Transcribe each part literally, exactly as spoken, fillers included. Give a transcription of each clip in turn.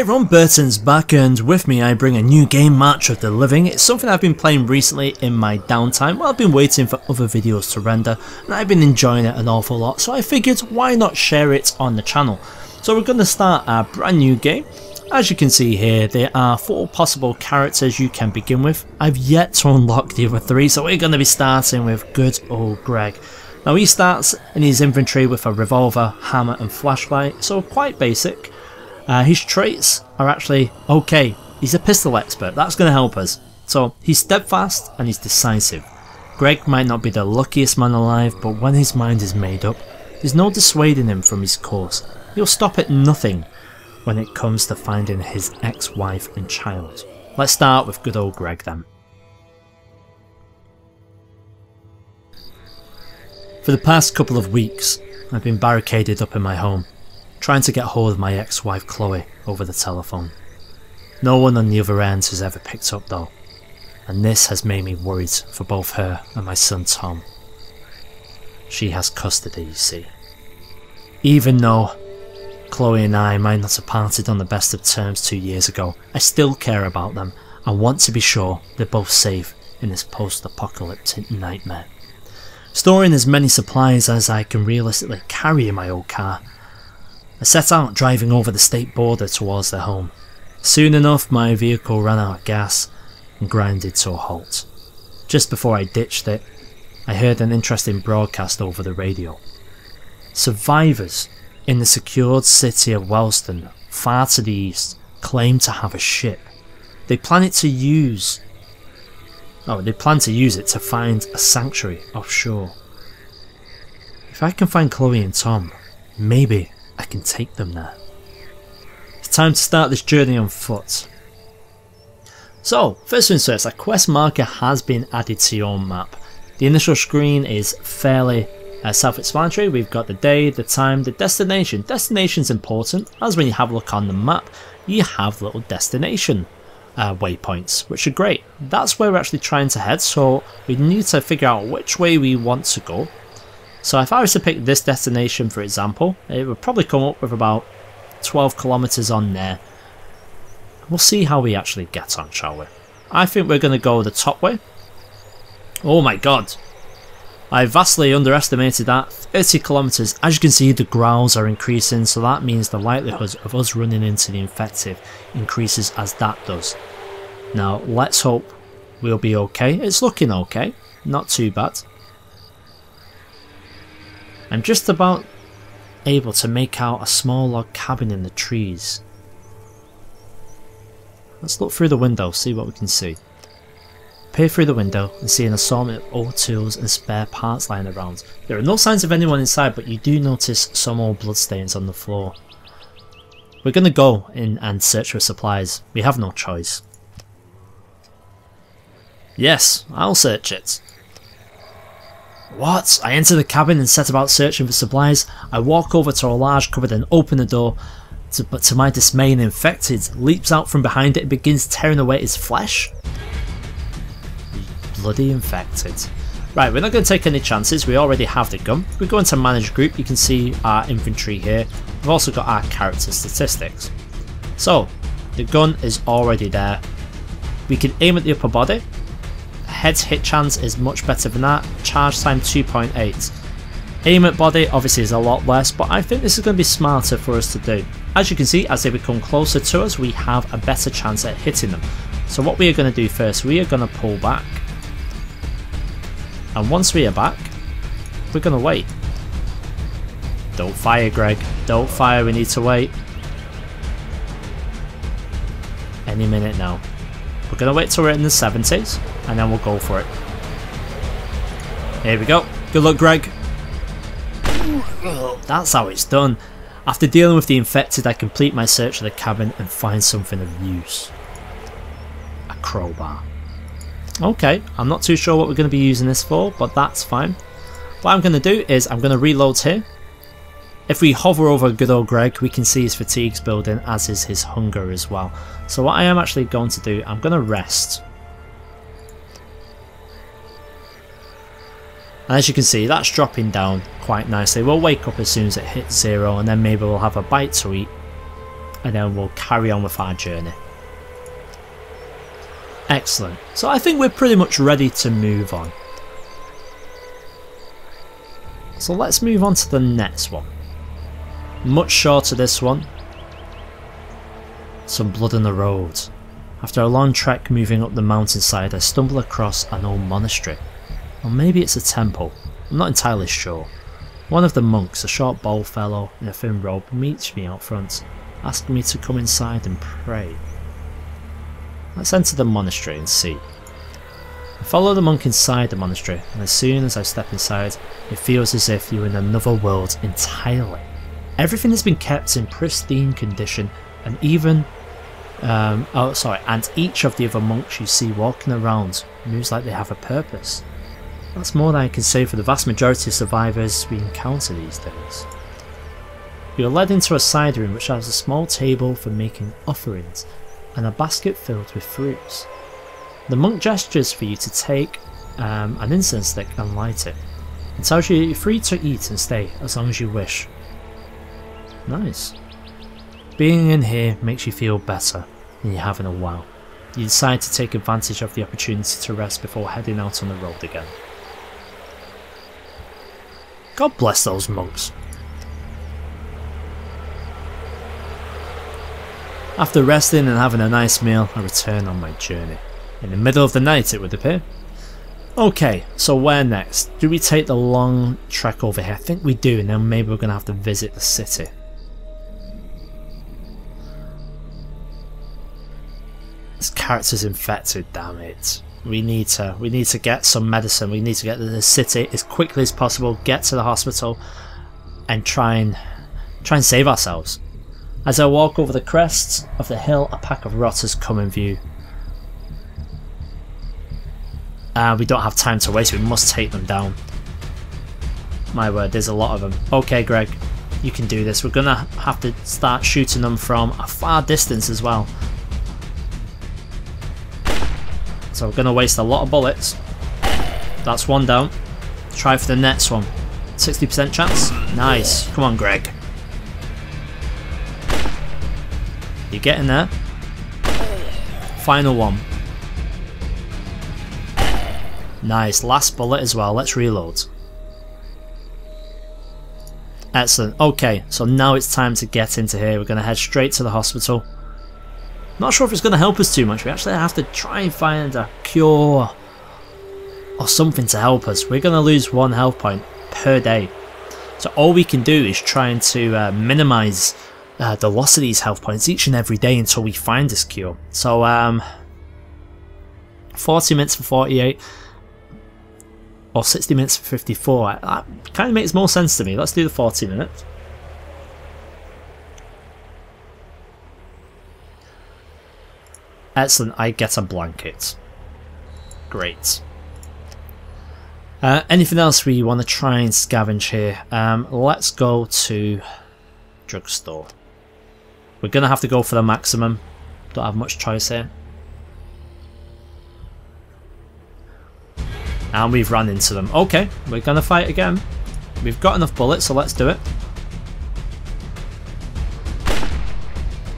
Hey everyone, Burton's back, and with me I bring a new game, March of the Living. It's something I've been playing recently in my downtime while I've been waiting for other videos to render, and I've been enjoying it an awful lot, so I figured why not share it on the channel. So we're going to start our brand new game. As you can see here, there are four possible characters you can begin with. I've yet to unlock the other three, so we're going to be starting with good old Greg. Now he starts in his inventory with a revolver, hammer and flashlight, so quite basic. Uh, his traits are actually okay. He's a pistol expert, that's going to help us. So he's steadfast and he's decisive. Greg might not be the luckiest man alive, but when his mind is made up, there's no dissuading him from his course. He'll stop at nothing when it comes to finding his ex-wife and child. Let's start with good old Greg then. For the past couple of weeks, I've been barricaded up in my home, trying to get hold of my ex-wife Chloe over the telephone. No one on the other end has ever picked up though, and this has made me worried for both her and my son Tom. She has custody, you see. Even though Chloe and I might not have parted on the best of terms two years ago, I still care about them and want to be sure they're both safe in this post-apocalyptic nightmare. Storing as many supplies as I can realistically carry in my old car, I set out driving over the state border towards their home. Soon enough my vehicle ran out of gas and grinded to a halt. Just before I ditched it, I heard an interesting broadcast over the radio. Survivors in the secured city of Wellston, far to the east, claim to have a ship. They plan it to use Oh, they plan to use it to find a sanctuary offshore. If I can find Chloe and Tom, maybe I can take them there. It's time to start this journey on foot. So, first things first, a quest marker has been added to your map. The initial screen is fairly uh, self-explanatory. We've got the day, the time, the destination. Destination's important, as when you have a look on the map, you have little destination uh, waypoints, which are great. That's where we're actually trying to head, so we need to figure out which way we want to go. So if I was to pick this destination for example, it would probably come up with about twelve kilometres on there. We'll see how we actually get on, shall we? I think we're going to go the top way. Oh my god! I vastly underestimated that. thirty kilometres. As you can see, the growls are increasing, so that means the likelihood of us running into the infected increases as that does. Now let's hope we'll be okay. It's looking okay. Not too bad. I'm just about able to make out a small log cabin in the trees. Let's look through the window, see what we can see. Peer through the window and see an assortment of old tools and spare parts lying around. There are no signs of anyone inside, but you do notice some old bloodstains on the floor. We're going to go in and search for supplies. We have no choice. Yes, I'll search it. What? I enter the cabin and set about searching for supplies. I walk over to a large cupboard and open the door, to, but to my dismay an infected leaps out from behind it and begins tearing away his flesh. Bloody infected. Right, we're not going to take any chances, we already have the gun. We go into manage group, you can see our inventory here. We've also got our character statistics. So, the gun is already there. We can aim at the upper body. Head hit chance is much better than that, charge time two point eight. Aim at body obviously is a lot less, but I think this is going to be smarter for us to do. As you can see, as they become closer to us, we have a better chance at hitting them. So what we are going to do first, we are going to pull back. And once we are back, we're going to wait. Don't fire, Greg. Don't fire, we need to wait. Any minute now. We're going to wait till we're in the seventies, and then we'll go for it. Here we go. Good luck, Greg. That's how it's done. After dealing with the infected, I complete my search of the cabin and find something of use. A crowbar. Okay, I'm not too sure what we're going to be using this for, but that's fine. What I'm going to do is I'm going to reload here. If we hover over good old Greg, we can see his fatigue's building, as is his hunger as well. So what I am actually going to do, I'm going to rest. And as you can see, that's dropping down quite nicely. We'll wake up as soon as it hits zero, and then maybe we'll have a bite to eat. and then we'll carry on with our journey. Excellent. So I think we're pretty much ready to move on. So let's move on to the next one. Much shorter this one. Some blood on the road. After a long trek moving up the mountainside, I stumble across an old monastery. Or maybe it's a temple, I'm not entirely sure. One of the monks, a short bald fellow in a thin robe, meets me out front, asking me to come inside and pray. Let's enter the monastery and see. I follow the monk inside the monastery, and as soon as I step inside, it feels as if you're in another world entirely. Everything has been kept in pristine condition, and even um, oh sorry, and each of the other monks you see walking around moves like they have a purpose. That's more than I can say for the vast majority of survivors we encounter these days. We are led into a side room which has a small table for making offerings, and a basket filled with fruits. The monk gestures for you to take um, an incense stick and light it, and tells you you're free to eat and stay as long as you wish. Nice. Being in here makes you feel better than you have in a while. You decide to take advantage of the opportunity to rest before heading out on the road again. God bless those monks. After resting and having a nice meal, I return on my journey. In the middle of the night, it would appear. Okay, so where next? Do we take the long trek over here? I think we do, and then maybe we're going to have to visit the city. This character's infected, damn it. We need to, we need to get some medicine. We need to get to the city as quickly as possible, get to the hospital, and try and, try and save ourselves. As I walk over the crest of the hill, a pack of rotters come in view. Uh, we don't have time to waste, we must take them down. My word, there's a lot of them. Okay, Greg, you can do this. We're going to have to start shooting them from a far distance as well. So we're going to waste a lot of bullets. That's one down. Try for the next one. sixty percent chance. Nice. Come on, Greg. You're getting there. Final one. Nice, last bullet as well, let's reload. Excellent, okay, so now it's time to get into here. We're going to head straight to the hospital. Not sure if it's going to help us too much, we actually have to try and find a cure or something to help us. We're going to lose one health point per day. So all we can do is trying to uh, minimise uh, the loss of these health points each and every day until we find this cure. So um, forty minutes for forty-eight. Or sixty minutes for fifty-four, that kind of makes more sense to me. Let's do the forty minutes. Excellent, I get a blanket. Great. Uh, anything else we want to try and scavenge here? Um, let's go to drugstore. We're going to have to go for the maximum. Don't have much choice here. And we've run into them. Okay, we're gonna fight again. We've got enough bullets, so let's do it.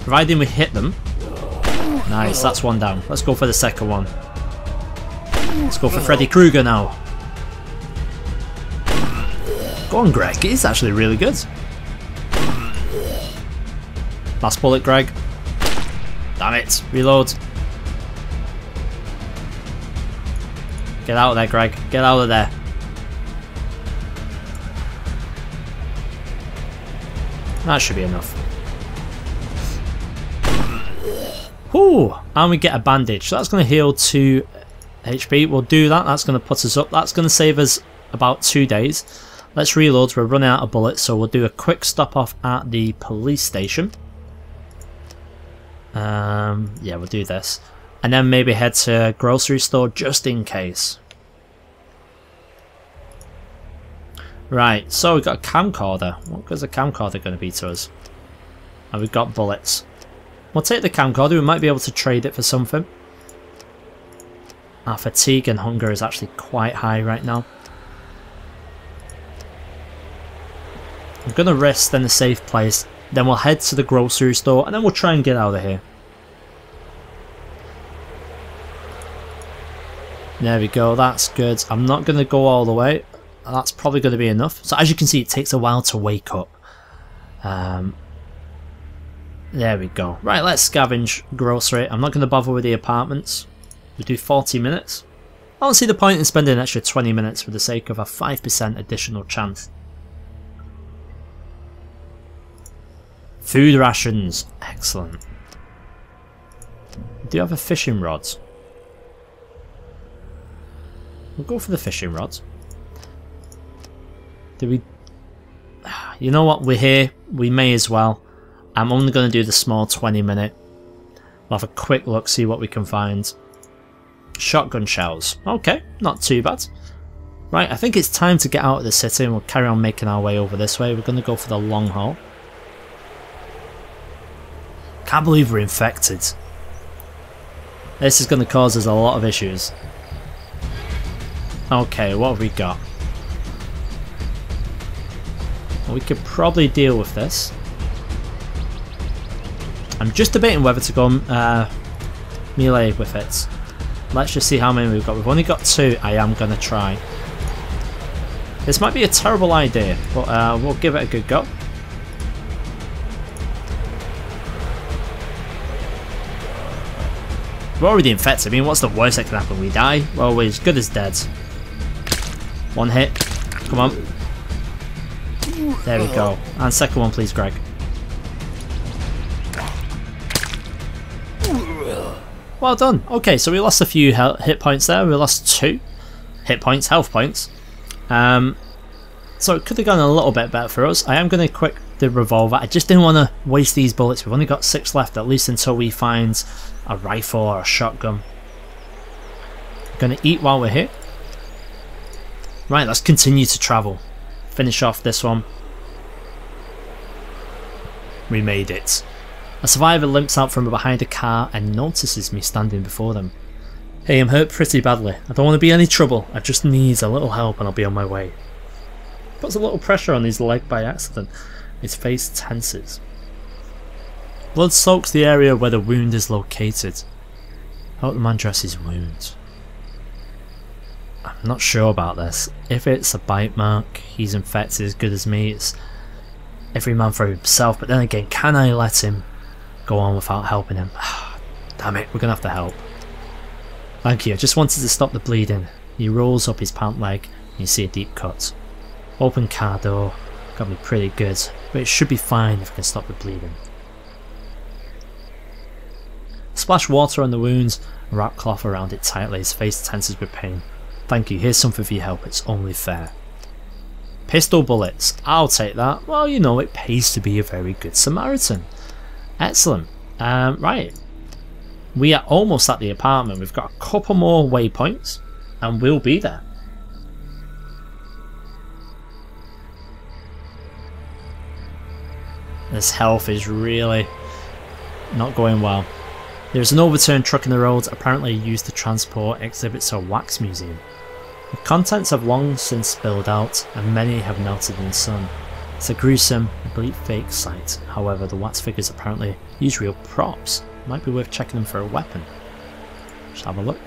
Providing we hit them. Nice, that's one down. Let's go for the second one. Let's go for Freddy Krueger now. Go on, Greg. It is actually really good. Last bullet, Greg. Damn it. Reload. Get out of there, Greg. Get out of there. That should be enough. Whew! And we get a bandage. So that's going to heal two H P. We'll do that. That's going to put us up. That's going to save us about two days. Let's reload. We're running out of bullets, so we'll do a quick stop off at the police station. Um, yeah, we'll do this. And then maybe head to a grocery store just in case. Right, so we've got a camcorder. What good's a camcorder going to be to us? And we've got bullets. We'll take the camcorder, we might be able to trade it for something. Our fatigue and hunger is actually quite high right now. I'm going to rest in a safe place Then we'll head to the grocery store and then we'll try and get out of here. There we go, that's good. I'm not going to go all the way. That's probably going to be enough. So as you can see, it takes a while to wake up. Um, there we go. Right, let's scavenge grocery. I'm not going to bother with the apartments. We do forty minutes. I don't see the point in spending an extra twenty minutes for the sake of a five percent additional chance. Food rations. Excellent. We do have a fishing rod. We'll go for the fishing rod. Do we... You know what? We're here. We may as well. I'm only going to do the small twenty minute. We'll have a quick look, see what we can find. Shotgun shells. Okay, not too bad. Right, I think it's time to get out of the city and we'll carry on making our way over this way. We're going to go for the long haul. Can't believe we're infected. This is going to cause us a lot of issues. Okay, what have we got? We could probably deal with this. I'm just debating whether to go uh, melee with it. Let's just see how many we've got. We've only got two. I am going to try. This might be a terrible idea, but uh, we'll give it a good go. We're already infected. I mean, what's the worst that can happen? We die? Well, we're as good as dead. One hit. Come on. There we go. And second one, please, Greg. Well done. Okay, so we lost a few hit points there. We lost two hit points, health points. Um, so it could have gone a little bit better for us. I am going to equip the revolver. I just didn't want to waste these bullets. We've only got six left, at least until we find a rifle or a shotgun. Gonna eat while we're here. Right, let's continue to travel. Finish off this one. We made it. A survivor limps out from behind a car and notices me standing before them. Hey, I'm hurt pretty badly. I don't want to be any trouble. I just need a little help and I'll be on my way. Puts a little pressure on his leg by accident. His face tenses. Blood soaks the area where the wound is located. Help the man dress his wound. I'm not sure about this. If it's a bite mark, he's infected as good as me. It's every man for himself. But then again, can I let him go on without helping him? Damn it, we're going to have to help. Thank you, I just wanted to stop the bleeding. He rolls up his pant leg and you see a deep cut. Open car door. Got me pretty good. But it should be fine if I can stop the bleeding. Splash water on the wounds and wrap cloth around it tightly. His face tenses with pain. Thank you, here's something for your help. It's only fair. Pistol bullets. I'll take that. Well, you know, it pays to be a very good Samaritan. Excellent. Um, right. We are almost at the apartment. We've got a couple more waypoints and we'll be there. This health is really not going well. There's an overturned truck in the road, apparently used to transport exhibits to a wax museum. The contents have long since spilled out and many have melted in the sun. It's a gruesome, bleak fake sight. However, the wax figures apparently use real props. Might be worth checking them for a weapon. Just have a look.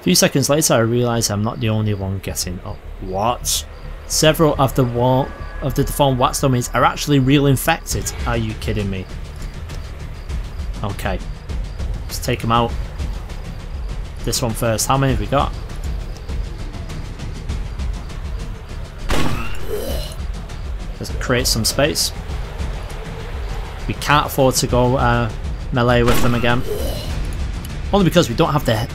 A few seconds later I realise I'm not the only one getting up. What? Several of the, wall of the deformed wax dummies are actually real infected. Are you kidding me? Okay, let's take them out. This one first. How many have we got? Let's create some space. We can't afford to go uh, melee with them again. Only because we don't have the,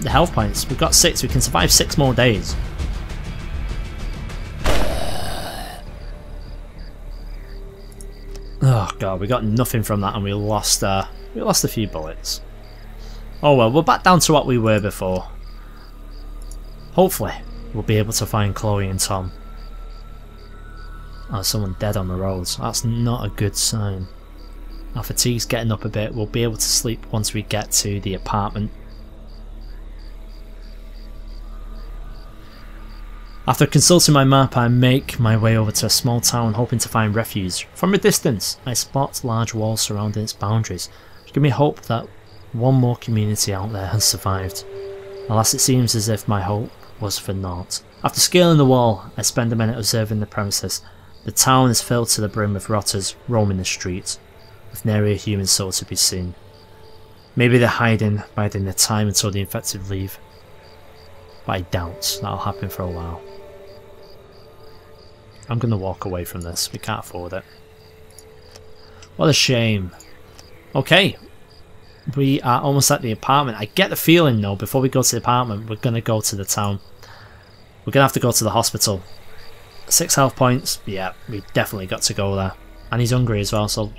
the health points. We've got six. We can survive six more days. Oh god, we got nothing from that and we lost... Uh, We lost a few bullets. Oh well, we're back down to what we were before. Hopefully, we'll be able to find Chloe and Tom. Oh, there's someone dead on the roads. That's not a good sign. Our fatigue's getting up a bit. We'll be able to sleep once we get to the apartment. After consulting my map, I make my way over to a small town hoping to find refuge. From a distance, I spot large walls surrounding its boundaries, which give me hope that one more community out there has survived. Alas, it seems as if my hope was for naught. After scaling the wall, I spend a minute observing the premises. The town is filled to the brim with rotters roaming the streets, with nary a human soul to be seen. Maybe they're hiding, biding their time until the infected leave. But I doubt that'll happen for a while. I'm going to walk away from this. We can't afford it. What a shame. Okay. We are almost at the apartment. I get the feeling, though, before we go to the apartment, we're going to go to the town. We're going to have to go to the hospital. Six health points. Yeah, we definitely got to go there. And he's hungry as well, so...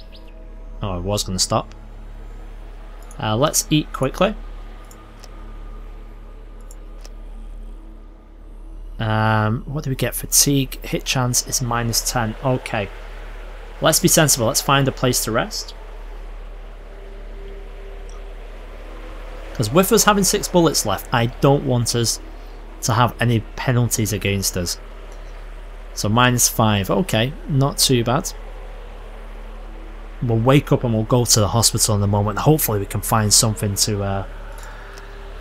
Oh, I was going to stop. Uh, let's eat quickly. Um, what do we get? Fatigue, hit chance is minus ten. Okay. Let's be sensible. Let's find a place to rest. Because with us having six bullets left, I don't want us to have any penalties against us. So minus five. Okay. Not too bad. We'll wake up and we'll go to the hospital in a moment. Hopefully we can find something to uh,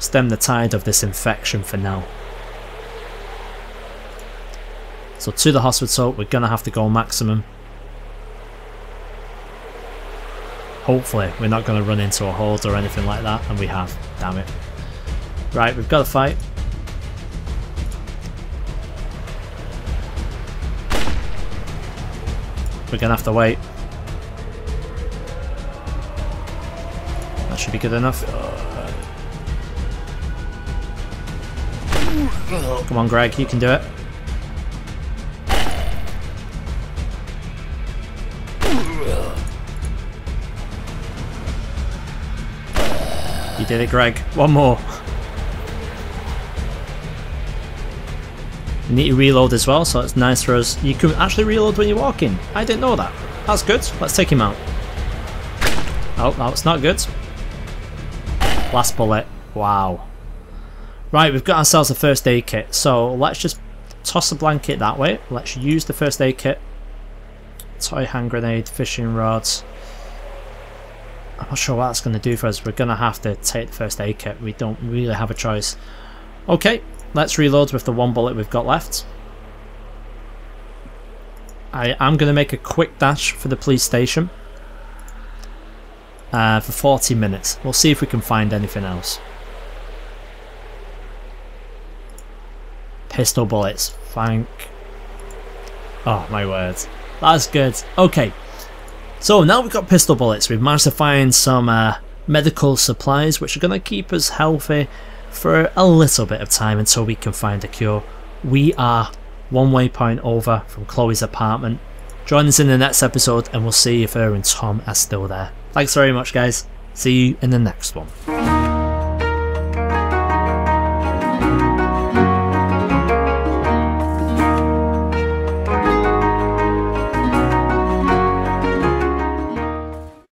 stem the tide of this infection for now. So to the hospital, we're going to have to go maximum. Hopefully we're not going to run into a horde or anything like that, and we have. Damn it. Right, we've got to fight. We're going to have to wait. That should be good enough. Come on, Greg, you can do it. You did it, Greg. One more. You need to reload as well, so it's nice for us. You can actually reload when you're walking. I didn't know that. That's good. Let's take him out. Oh, that's not good. Last bullet. Wow. Right, we've got ourselves a first aid kit. So let's just toss a blanket that way. Let's use the first aid kit. Toy hand grenade, fishing rods. I'm not sure what that's going to do for us. We're going to have to take the first aid kit. We don't really have a choice. Okay, let's reload with the one bullet we've got left. I am going to make a quick dash for the police station uh, for forty minutes. We'll see if we can find anything else. Pistol bullets. Thank... Oh, my word. That's good. Okay. So now we've got pistol bullets, we've managed to find some uh, medical supplies which are going to keep us healthy for a little bit of time until we can find a cure. We are one waypoint over from Chloe's apartment. Join us in the next episode and we'll see if her and Tom are still there. Thanks very much, guys. See you in the next one.